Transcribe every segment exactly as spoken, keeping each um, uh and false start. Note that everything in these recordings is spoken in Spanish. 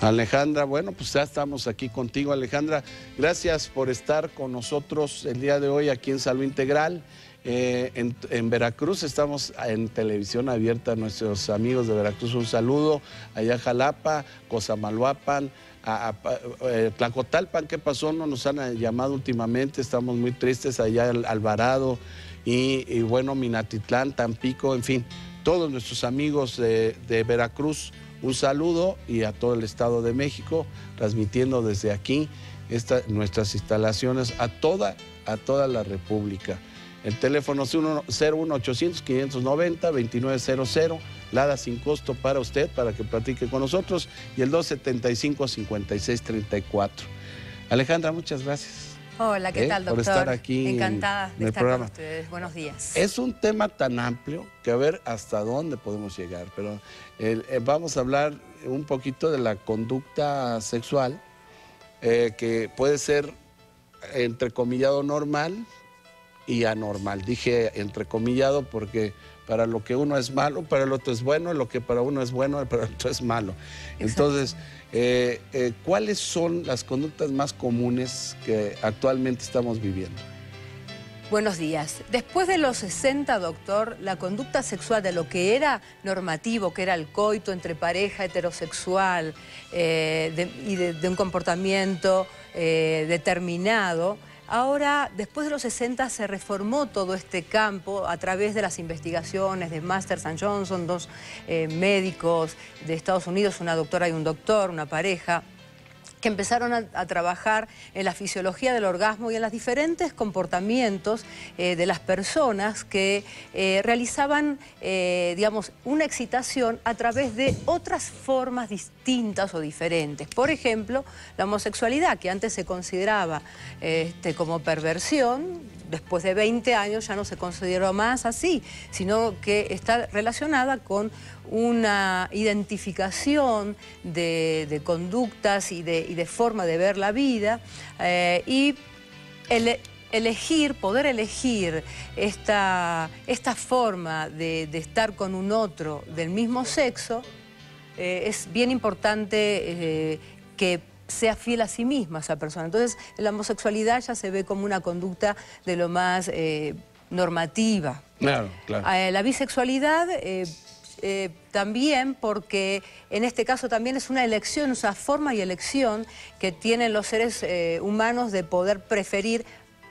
Alejandra, bueno, pues ya estamos aquí contigo, Alejandra. Gracias por estar con nosotros el día de hoy aquí en Salud Integral. Eh, en, en Veracruz estamos en televisión abierta, nuestros amigos de Veracruz, un saludo. Allá Jalapa, Cosamaloapan, a, a, a Tlacotalpan, ¿qué pasó? No nos han llamado últimamente, estamos muy tristes. Allá en Alvarado y, y bueno, Minatitlán, Tampico, en fin, todos nuestros amigos de, de Veracruz, un saludo, y a todo el Estado de México, transmitiendo desde aquí esta, nuestras instalaciones a toda, a toda la República. El teléfono es cero uno ochocientos, quinientos noventa, veintinueve cero cero, Lada sin costo para usted, para que platique con nosotros, y el dos setenta y cinco, cincuenta y seis treinta y cuatro. Alejandra, muchas gracias. Hola, ¿qué eh, tal, doctor? Por estar aquí. Encantada de estar con ustedes. Buenos días. Es un tema tan amplio que a ver hasta dónde podemos llegar, pero eh, eh, vamos a hablar un poquito de la conducta sexual, eh, que puede ser entrecomillado normal y anormal. Dije entrecomillado porque para lo que uno es malo, para el otro es bueno, lo que para uno es bueno, para el otro es malo. Exacto. Entonces, eh, eh, ¿cuáles son las conductas más comunes que actualmente estamos viviendo? Buenos días. Después de los sesenta, doctor, la conducta sexual de lo que era normativo, que era el coito entre pareja heterosexual eh, de, y de, de un comportamiento eh, determinado. Ahora, después de los sesenta, se reformó todo este campo a través de las investigaciones de Masters and Johnson, dos eh, médicos de Estados Unidos, una doctora y un doctor, una pareja, que empezaron a, a trabajar en la fisiología del orgasmo y en los diferentes comportamientos eh, de las personas que eh, realizaban, eh, digamos, una excitación a través de otras formas distintas o diferentes. Por ejemplo, la homosexualidad, que antes se consideraba este, como perversión, después de veinte años ya no se consideró más así, sino que está relacionada con una identificación de, de conductas y de, y de forma de ver la vida, eh, y el elegir, poder elegir esta, esta forma de, de estar con un otro del mismo sexo, eh, es bien importante eh, que sea fiel a sí misma esa persona. Entonces, la homosexualidad ya se ve como una conducta de lo más eh, normativa. Claro, claro. Eh, la bisexualidad eh, eh, también, porque en este caso también es una elección, una forma y elección que tienen los seres eh, humanos de poder preferir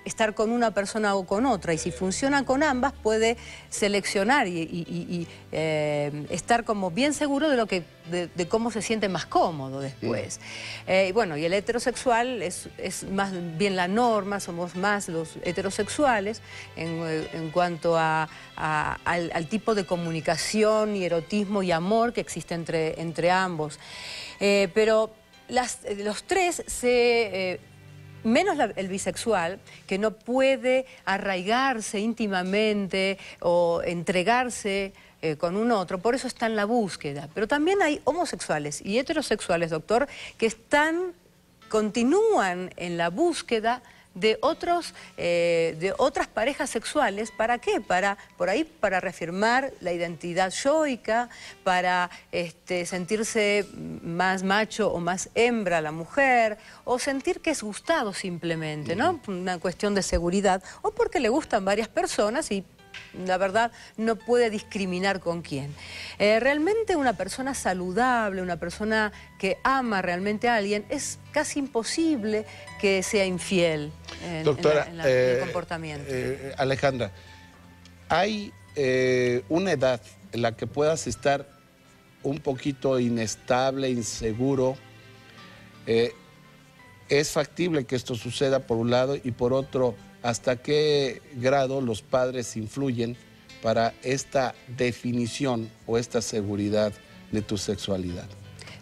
estar con una persona o con otra, y si funciona con ambas puede seleccionar y, y, y eh, estar como bien seguro de lo que de, de cómo se siente más cómodo después. Eh, bueno, y el heterosexual es, es más bien la norma, somos más los heterosexuales en, en cuanto a, a, al, al tipo de comunicación y erotismo y amor que existe entre, entre ambos. Eh, pero las, los tres se... Eh, menos la, el bisexual, que no puede arraigarse íntimamente o entregarse eh, con un otro, por eso está en la búsqueda. Pero también hay homosexuales y heterosexuales, doctor, que están, continúan en la búsqueda de otros, eh, de otras parejas sexuales. ¿Para qué? Para, por ahí, para reafirmar la identidad yoica, para este, sentirse más macho o más hembra la mujer, o sentir que es gustado simplemente, ¿no? Una cuestión de seguridad, o porque le gustan varias personas y la verdad no puede discriminar con quién. Eh, realmente una persona saludable, una persona que ama realmente a alguien, es casi imposible que sea infiel en, Doctora, en, la, en, la, eh, en el comportamiento. Eh, Alejandra, ¿hay eh, una edad en la que puedas estar un poquito inestable, inseguro? Eh, ¿Es factible que esto suceda por un lado, y por otro, hasta qué grado los padres influyen para esta definición o esta seguridad de tu sexualidad?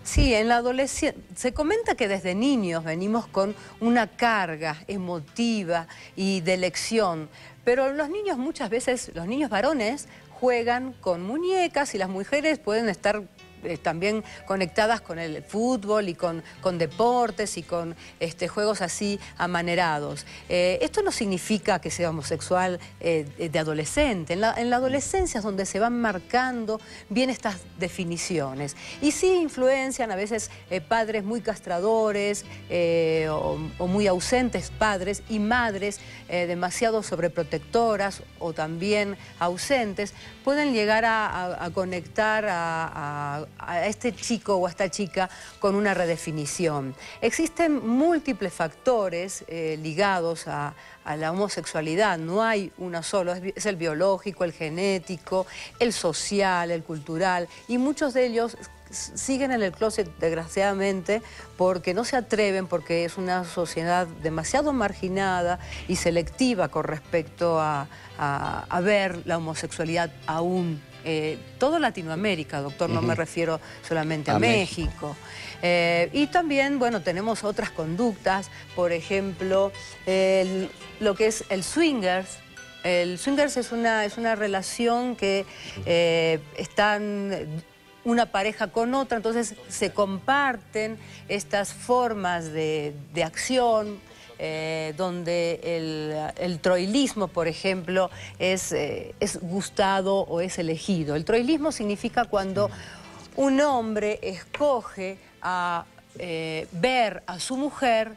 Sí, en la adolescencia se comenta que desde niños venimos con una carga emotiva y de elección, pero los niños muchas veces, los niños varones, juegan con muñecas y las mujeres pueden estar eh, también conectadas con el fútbol y con, con deportes y con este, juegos así amanerados. Eh, esto no significa que sea homosexual eh, de adolescente. En la, en la adolescencia es donde se van marcando bien estas definiciones. Y sí influencian a veces eh, padres muy castradores eh, o, o muy ausentes padres y madres eh, demasiado sobreprotectoras o también ausentes, pueden llegar a, a, a conectar a, a, a este chico o a esta chica con una redefinición. Existen múltiples factores eh, ligados a, a la homosexualidad, no hay uno solo, es, es el biológico, el genético, el social, el cultural, y muchos de ellos siguen en el closet, desgraciadamente, porque no se atreven, porque es una sociedad demasiado marginada y selectiva con respecto a, a, a ver la homosexualidad aún. Eh, todo Latinoamérica, doctor, no uh-huh. me refiero solamente a, a México. México. Eh, y también, bueno, tenemos otras conductas, por ejemplo, el, lo que es el swingers. El swingers es una, es una relación que eh, están una pareja con otra, entonces se comparten estas formas de, de acción, eh, donde el, el troilismo, por ejemplo, es, eh, es gustado o es elegido. El troilismo significa cuando un hombre escoge a eh, ver a su mujer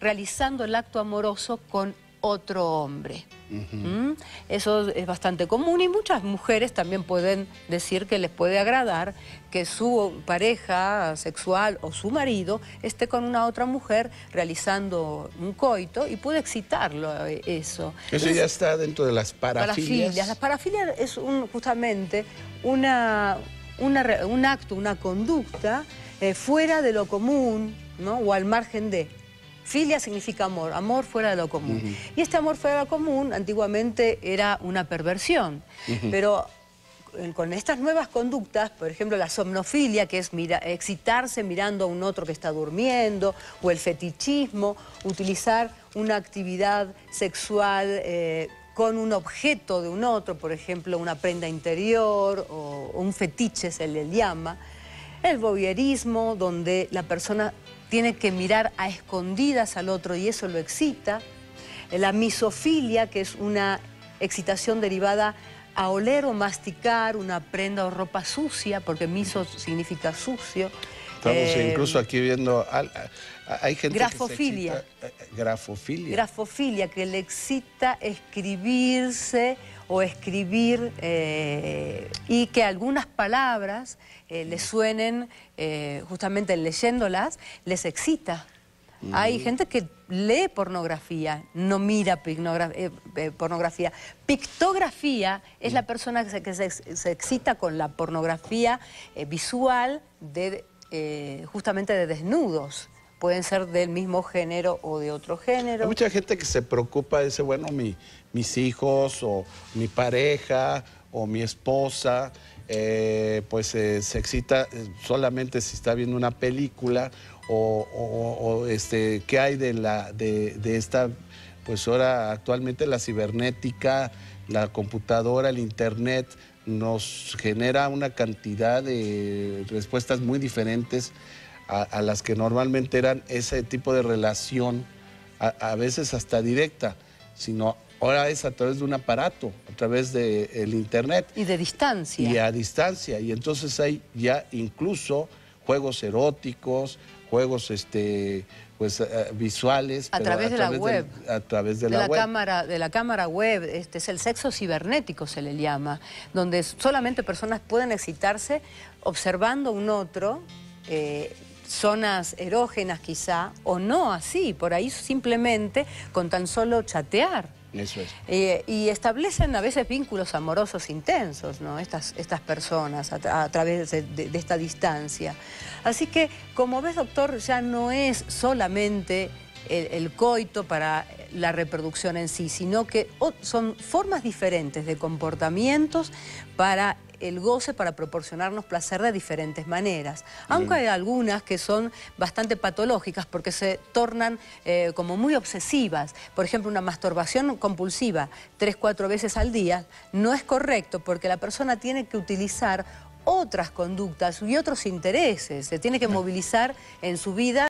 realizando el acto amoroso con otro hombre. Uh-huh. ¿Mm? Eso es bastante común y muchas mujeres también pueden decir que les puede agradar que su pareja sexual o su marido esté con una otra mujer realizando un coito y puede excitarlo eso. Eso ya está dentro de las parafilias. Parafilias. Las parafilias es un, justamente una, una, un acto, una conducta eh, fuera de lo común, ¿no? O al margen de. Filia significa amor, amor fuera de lo común. Uh-huh. Y este amor fuera de lo común antiguamente era una perversión, uh-huh. pero con estas nuevas conductas, por ejemplo la somnofilia, que es mira, excitarse mirando a un otro que está durmiendo, o el fetichismo, utilizar una actividad sexual eh, con un objeto de un otro, por ejemplo una prenda interior o, o un fetiche se le llama, el voyerismo, donde la persona tiene que mirar a escondidas al otro y eso lo excita. La misofilia, que es una excitación derivada a oler o masticar una prenda o ropa sucia, porque miso significa sucio. Estamos eh, incluso aquí viendo... Al, hay gente grafofilia. Que se excita, grafofilia. Grafofilia, que le excita escribirse o escribir eh, y que algunas palabras eh, les suenen, eh, justamente leyéndolas, les excita. Mm. Hay gente que lee pornografía, no mira eh, eh, pornografía. Pictografía es mm. la persona que, se, que se, se excita con la pornografía eh, visual de, eh, justamente de desnudos. Pueden ser del mismo género o de otro género. Hay mucha gente que se preocupa, dice, bueno, mi, mis hijos o mi pareja o mi esposa, eh, pues eh, se excita solamente si está viendo una película o, o, o este, qué hay de, la, de, de esta, pues ahora actualmente la cibernética, la computadora, el internet, nos genera una cantidad de respuestas muy diferentes A, a las que normalmente eran ese tipo de relación, a, a veces hasta directa, sino ahora es a través de un aparato, a través del internet. Y de distancia. Y a distancia, y entonces hay ya incluso juegos eróticos, juegos este, pues, visuales. A través de la web. A través de la web. De la cámara web, este es el sexo cibernético se le llama, donde solamente personas pueden excitarse observando un otro, eh, zonas erógenas quizá, o no así, por ahí simplemente con tan solo chatear. Eso es. Eh, y establecen a veces vínculos amorosos intensos, ¿no? Estas, estas personas a, tra a través de, de, de esta distancia. Así que, como ves, doctor, ya no es solamente el, el coito para la reproducción en sí, sino que oh, son formas diferentes de comportamientos para el goce, para proporcionarnos placer de diferentes maneras. Aunque hay algunas que son bastante patológicas porque se tornan eh, como muy obsesivas. Por ejemplo, una masturbación compulsiva tres, cuatro veces al día no es correcto porque la persona tiene que utilizar otras conductas y otros intereses. Se tiene que movilizar en su vida.